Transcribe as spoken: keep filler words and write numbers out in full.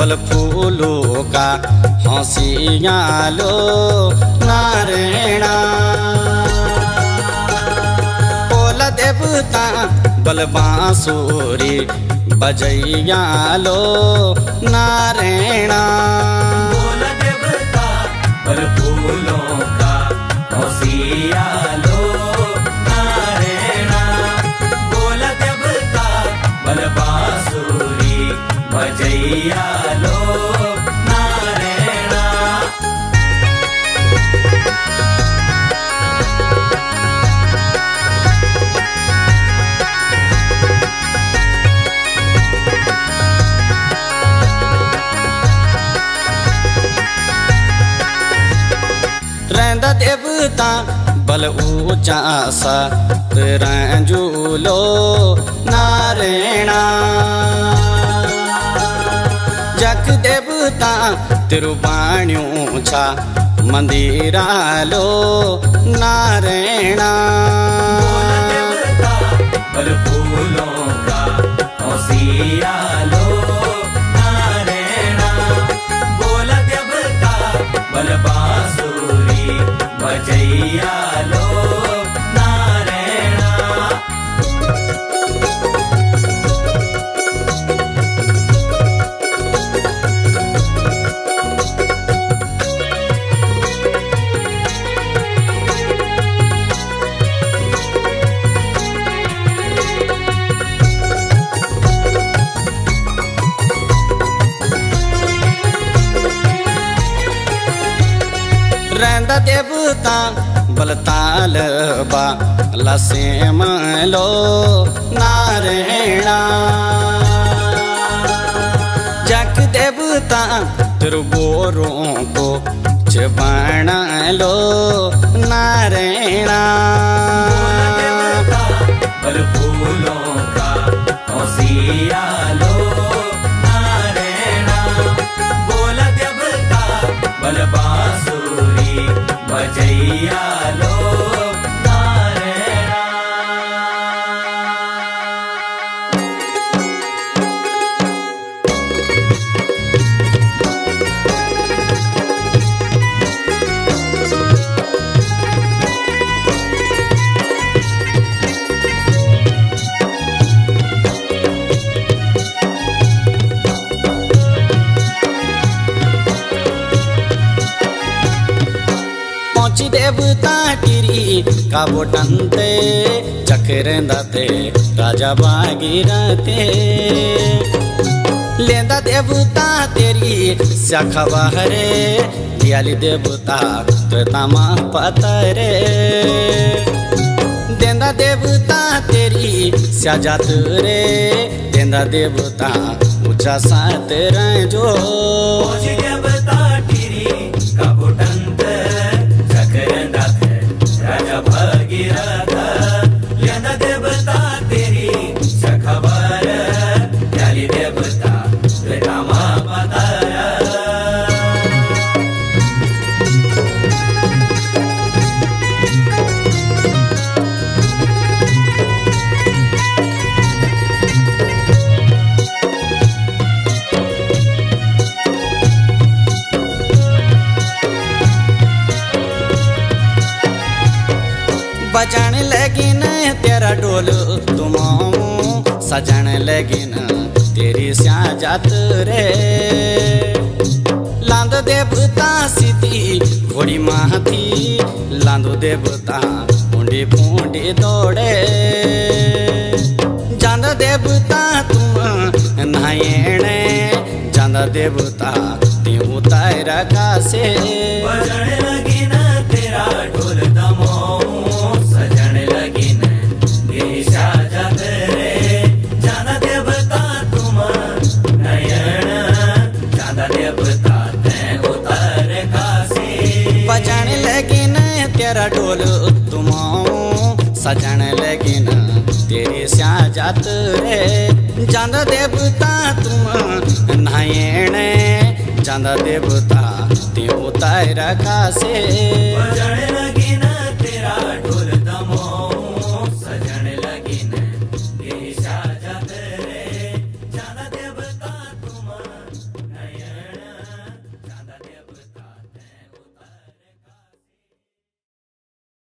फल फूलों का हंसिया लो नारायणा। बोला देवता बल बांसुरी बजैया लो नारायणा। बोला देवता बल फूलों का हंसिया लो नारायणा। बोला देवता बल बांसुरी बजैया लो नारायणा। रंदा देवता बल ऊंचा सा रंजूलो नारायणा। जग देवता तिरुबाणियों छा मंदिरा लो नारायणा। देवता बल फूलों का हंसिया लो नारायणा। बोला देवता बल बांसुरी बजैया लो नारायणा। रंदा देवता बलताल बा लसे मलो नारायणा। जग देवता त्रिगोरों को चबाण लो नारायणा। देवता बल फूलों का हंसिया लो नारायणा। बोला देवता बल बांसुरी बजैया लो नारायणा। देवता टिरी काबो टनते चकरेंदाते राजा बागीरते। लेंदा देवता तेरी सखवा हरे दियाली देवता तमा पतरे। देंदा देवता तेरी सजात रे। देंदा देवता ऊंचा सात रंजो। देवता टिरी काबो टनते राजा भागीरथा। लेंदा देवता तेरी सखबर दियाली देवता तमा पतरा। बजन लगिन तेरा डोल तुम सजन लगिन तेरी साजात रे। लांदो देवता सीधी घोड़ी माथी। लांदो देवता मुंडी फूंडी दौड़े। जांदा देवता तुम नायणे। जांदा देवता तीऊ तारा का से। बजन लगिन तेरा डोल दमो सजन लगिन तेरी साजात रे। जाना देवता तुम नयन। जाना देवता तैं उतर कासे। बजन लगिन तेरा डोल तुम सजन लगिन तेरी साजात रे। जाना देवता तुम नयन। जाना देवता त्यों उतर कासे।